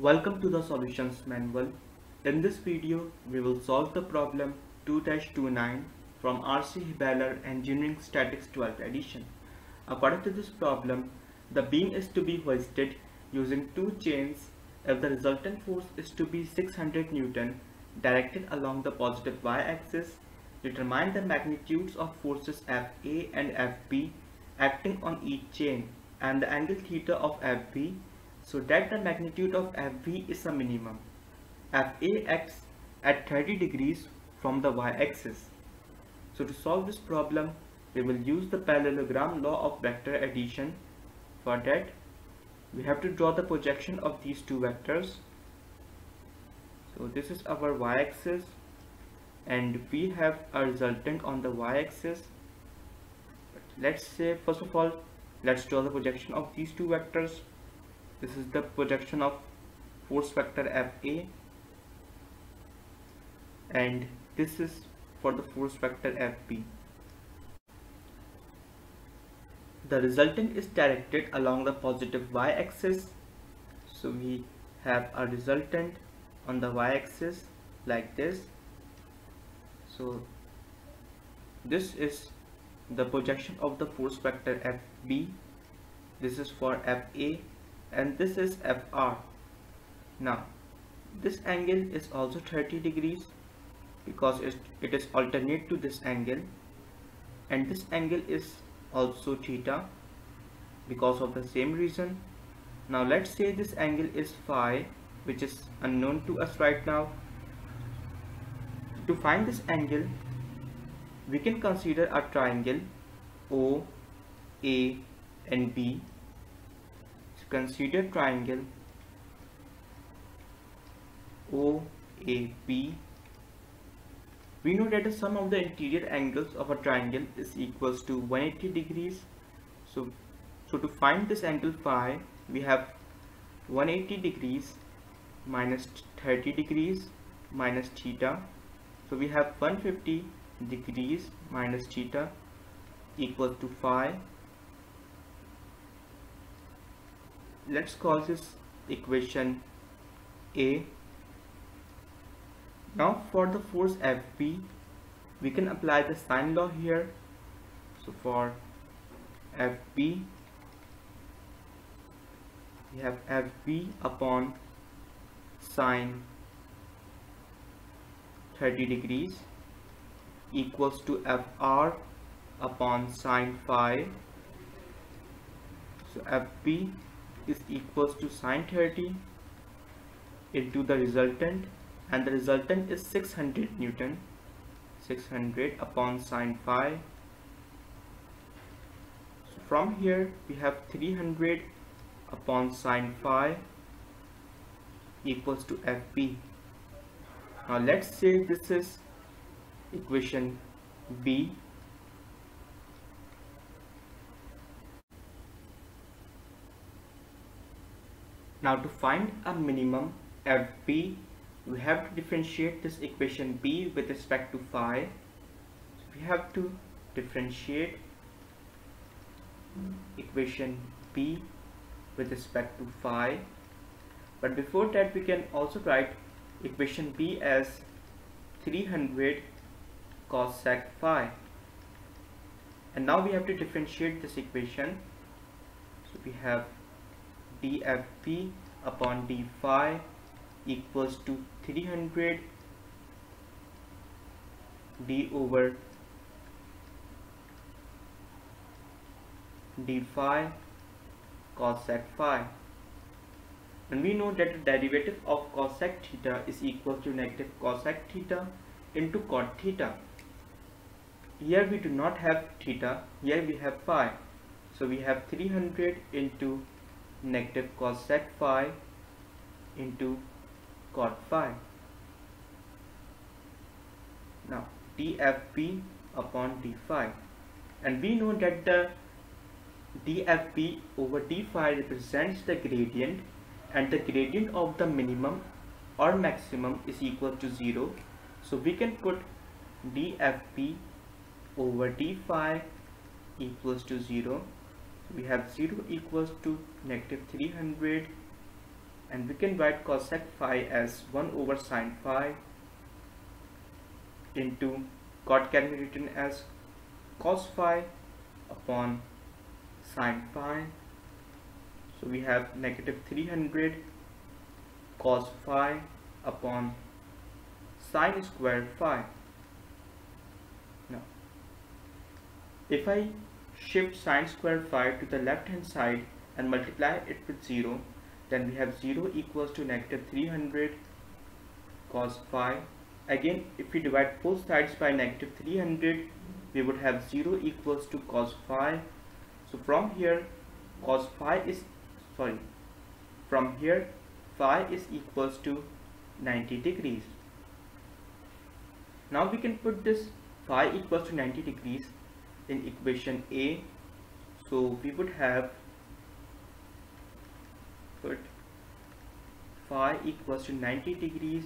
Welcome to the solutions manual. In this video, we will solve the problem 2-29 from R.C. Hibbeler Engineering Statics 12th edition. According to this problem, the beam is to be hoisted using two chains if the resultant force is to be 600 Newton directed along the positive y-axis. Determine the magnitudes of forces FA and FB acting on each chain and the angle theta of FB, so that the magnitude of FB is a minimum. FA acts at 30 degrees from the y-axis. So to solve this problem, we will use the parallelogram law of vector addition. For that, we have to draw the projection of these two vectors. So this is our y-axis and we have a resultant on the y-axis. Let's say, first of all, let's draw the projection of these two vectors. This is the projection of force vector FA and this is for the force vector FB. The resultant is directed along the positive y-axis, so we have a resultant on the y-axis like this. So this is the projection of the force vector FB, this is for FA and this is FR. Now this angle is also 30 degrees because it is alternate to this angle, and this angle is also theta because of the same reason. Now let's say this angle is phi, which is unknown to us right now. To find this angle, we can consider a triangle O, A and B. So consider triangle OAB. We know that the sum of the interior angles of a triangle is equals to 180 degrees. So to find this angle phi, we have 180 degrees minus 30 degrees minus theta. So we have 150 degrees minus theta equals to phi. Let's call this equation A. Now for the force FB, we can apply the sine law here. So for FB, we have FB upon sine 30 degrees equals to FR upon sine phi. So FB is equals to sine 30 into the resultant, and the resultant is 600 Newton, 600 upon sine phi. So from here we have 300 upon sine phi equals to FB. Now let's say this is equation B. Now to find a minimum FB, we have to differentiate this equation B with respect to phi. So we have to differentiate equation B with respect to phi, but before that we can also write equation B as 300 cos sec phi. And now we have to differentiate this equation, so we have dFB upon d phi equals to 300 d over d phi cos sec phi, and we know that the derivative of cos sec theta is equal to negative cos sec theta into cot theta. Here we do not have theta, here we have phi, so we have 300 into negative cos sec phi into cot phi. Now dFB upon d phi, and we know that the dFB over d phi represents the gradient, and the gradient of the minimum or maximum is equal to 0, so we can put dFB over d phi equals to 0. We have 0 equals to negative 300 and we can write cosec phi as 1 over sine phi into cot can be written as cos phi upon sine phi. So we have negative 300 cos phi upon sine square phi. Now if I shift sine square phi to the left hand side and multiply it with 0, then we have 0 equals to negative 300 cos phi. Again, if we divide both sides by negative 300, we would have 0 equals to cos phi. So from here phi is equals to 90 degrees. Now we can put this phi equals to 90 degrees in equation A. So we would have put phi equals to 90 degrees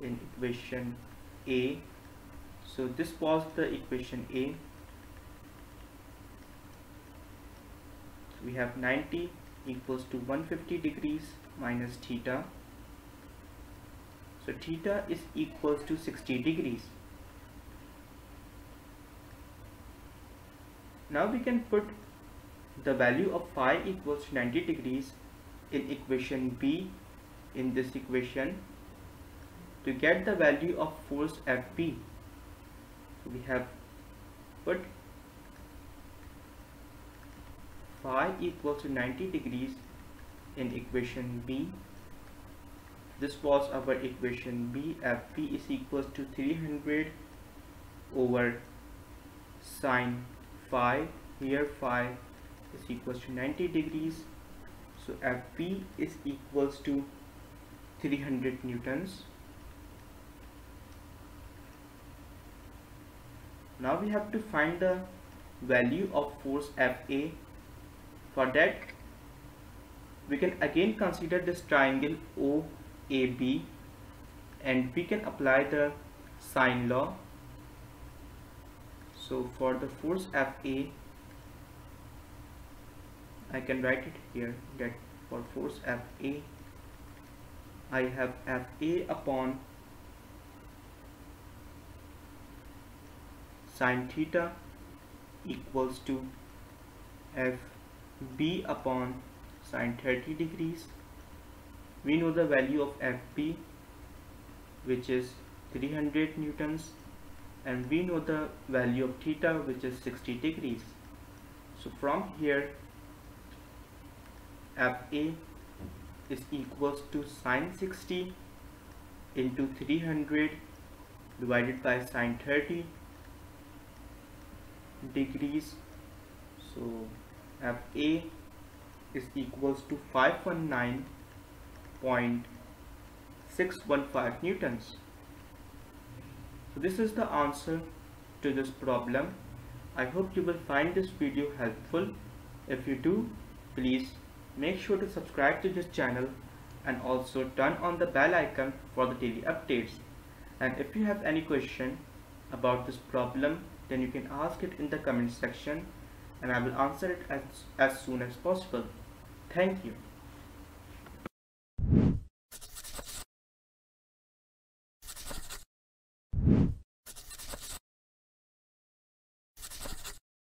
in equation A. So this was the equation A. So we have 90 equals to 150 degrees minus theta. So theta is equals to 60 degrees. Now we can put the value of phi equals to 90 degrees in equation B, in this equation, to get the value of force FB. So we have put phi equals to 90 degrees in equation B. This was our equation B. FB is equals to 300 over sine phi. Here phi is equals to 90 degrees. So FB is equals to 300 newtons. Now we have to find the value of force FA. For that, we can again consider this triangle OAB and we can apply the sine law. So for the force FA, I can write it here that for force FA, I have FA upon sine theta equals to FB upon sine 30 degrees. We know the value of FB, which is 300 newtons, and we know the value of theta, which is 60 degrees. So from here, FA is equals to sine 60 into 300 divided by sine 30 degrees. So FA is equals to 519.615 newtons. So this is the answer to this problem. I hope you will find this video helpful. If you do, please make sure to subscribe to this channel and also turn on the bell icon for the daily updates. And if you have any question about this problem, then you can ask it in the comment section and I will answer it as soon as possible. Thank you.